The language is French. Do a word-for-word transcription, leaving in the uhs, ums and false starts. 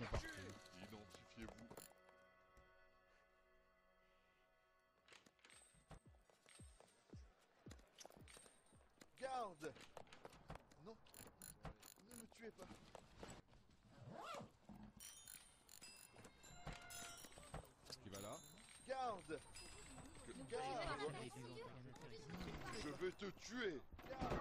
sont partis. Identifiez-vous. Garde! Non, ne me tuez pas. Qui va là? Garde! Garde! Je vais te tuer! Garde!